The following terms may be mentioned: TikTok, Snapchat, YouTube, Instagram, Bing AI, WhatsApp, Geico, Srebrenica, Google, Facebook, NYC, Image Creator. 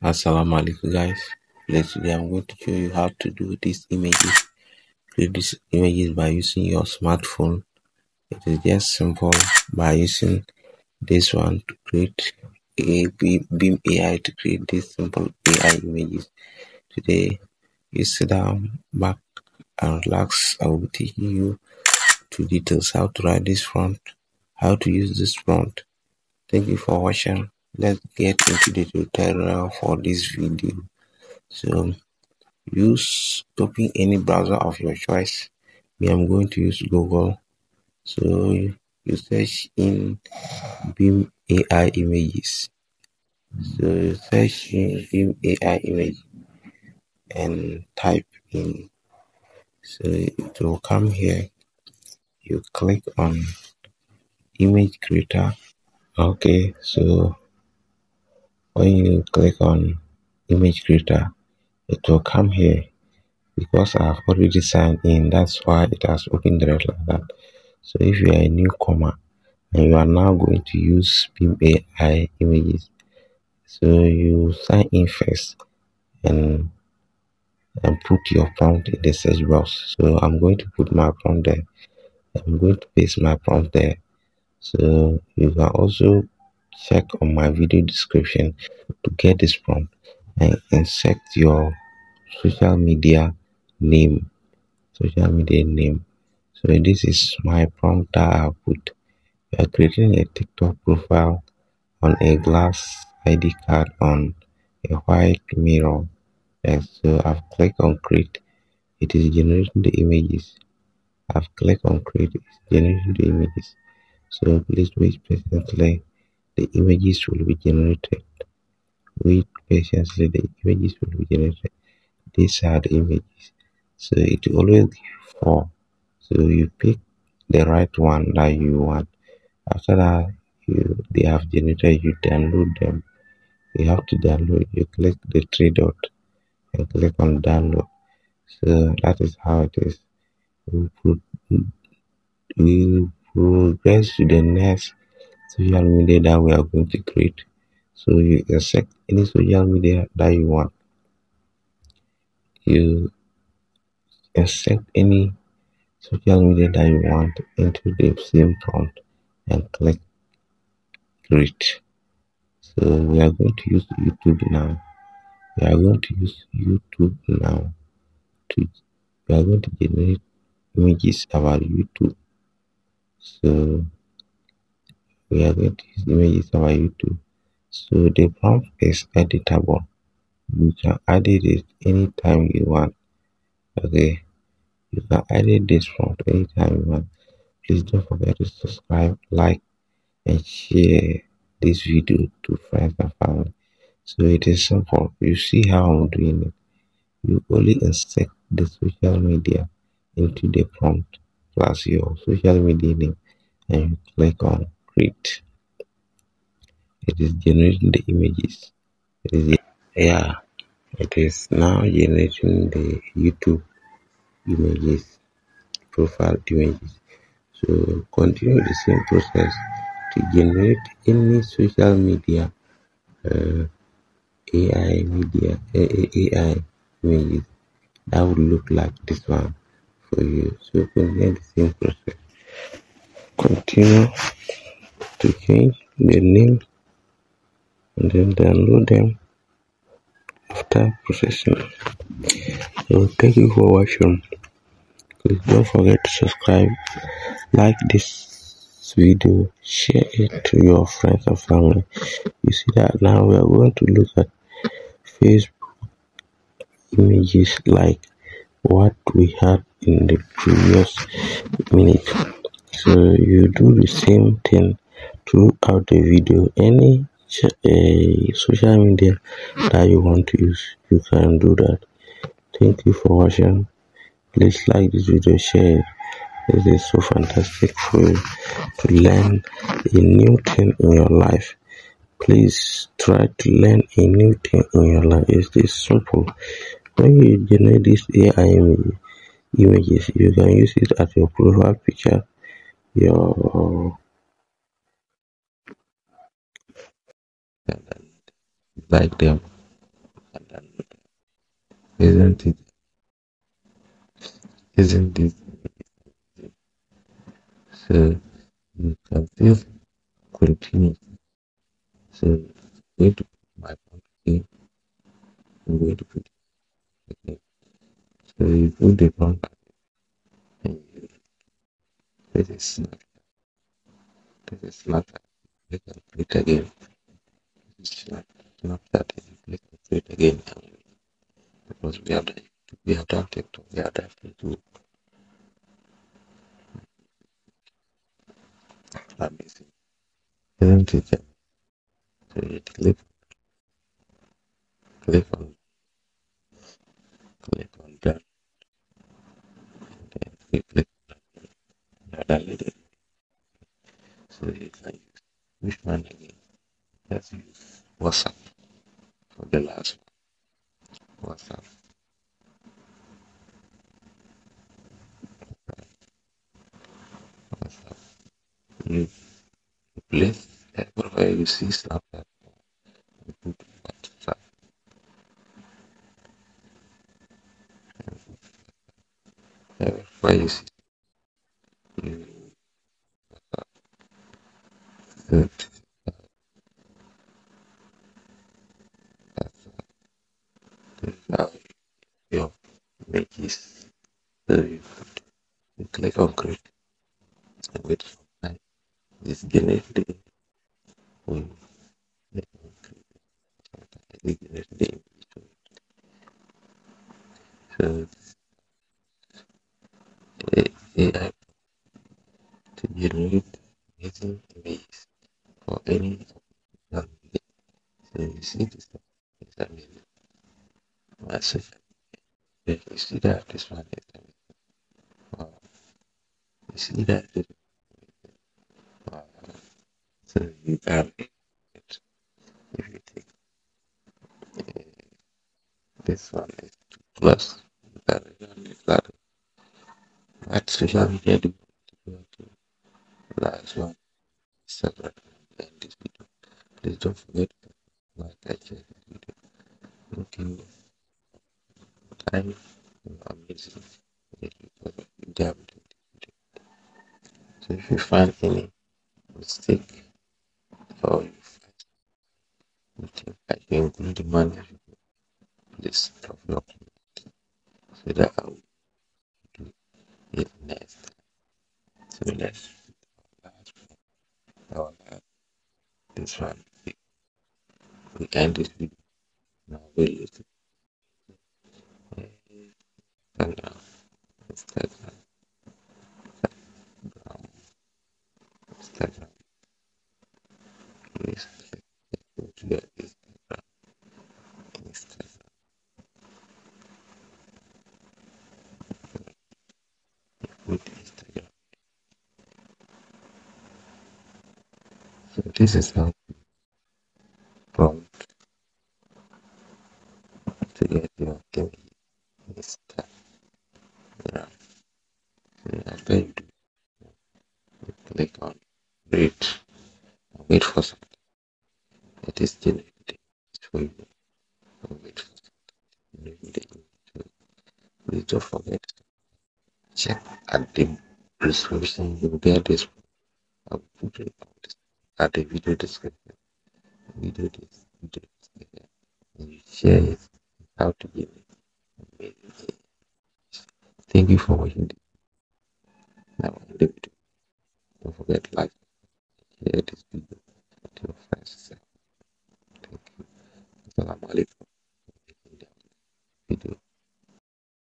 Assalamu alaikum guys. Today I'm going to show you how to do these images. Create these images by using your smartphone. It is just simple by using this one to create a Bing AI to create these simple AI images. Today you sit down, back and relax. I will be taking you to details how to write this font, how to use this font. Thank you for watching. Let's get into the tutorial for this video. So use open any browser of your choice. Me, I'm going to use Google. So you search in Bing AI images. So you search in Bing AI image and type in. So it will come here. You click on Image Creator. Okay, so when you click on Image Creator, it will come here. Because I have already signed in, that's why it has opened the red like that. So if you are a newcomer and you are now going to use Bing AI images, so you sign in first and put your prompt in the search box. So I'm going to put my prompt there. I'm going to paste my prompt there. So you can also check on my video description to get this prompt and insert your social media name. So this is my prompt that I put. You are creating a TikTok profile on a glass ID card on a white mirror. And so I've clicked on create. It is generating the images. I've clicked on create. It's generating the images. So please wait patiently. The images will be generated. These are the images. So it will always give you 4. So you pick the right one that you want. After that, they have generated. You download them. You have to download. You click the 3 dot and click on download. So that is how it is. We progress to the next social media that we are going to create. So you select any social media that you want. You select any social media that you want into the same prompt and click create. So we are going to use YouTube now. We are going to generate images about YouTube. So we are going to use images about YouTube. So the prompt is editable. You can edit it anytime you want. Okay, you can edit this prompt anytime you want. Please don't forget to subscribe, like, and share this video to friends and family. So it is simple. You see how I'm doing it. You only insert the social media into the prompt plus your social media name and you click on create. It is generating the images. It is now generating the YouTube images, profile images. So continue the same process to generate any social media AI images that would look like this one for you. So continue the same process. Continue to change the name and then download them after processing. So thank you for watching. Please don't forget to subscribe, like this video, share it to your friends and family. You see that now we are going to look at Facebook images like what we had in the previous minute. So you do the same thing throughout the video. Any social media that you want to use, you can do that. Thank you for watching. Please like this video, share it. It is so fantastic for you to learn a new thing in your life. Please try to learn a new thing in your life. It is simple. When you generate this AI images, you can use it as your profile picture, your like them Isn't it? Isn't it? So you can still continue. So I'm going to put my point here. I'm going to put it again. So you put the point and you this is smarter. This is smarter. You can click again. This is smarter. Not that you click and create again. Because we have done TikTok, we have done YouTube. Amazing. Isn't it? So you click on that. And then you click on that. So you can use which one again? Let's use WhatsApp for the last one. WhatsApp. WhatsApp. You place that profile you see Snapchat. You put WhatsApp. That profile you see. You WhatsApp. Now your make is you click on create and wait for time. This generate the will generate the image. So AI to generate amazing images for any so you see this is amazing. Message. You see that this one is wow. You see that wow. So you can it if you take this one is 2+. That social media do to last one separate in this video. Please don't forget to like and share this video. Thank you. I'm amazing. So if you find any mistake or you find something that you include the money, please drop your comment so that I will do it next time. So let's this one. We end this video. Now we listen. And now, Instagram. Please go to your Instagram. Put Instagram. So this is how to prompt to get your Instagram. So after you do, you click on read and wait for something. It is generated for you. Wait for something. Please don't forget to check at the description. You get this. I will put it at the video description. Video description. And you share it. How to give it. Thank you for watching this. Now I leave it. Don't forget to like and share this video to your friends. Thank you. Assalamu alaikum.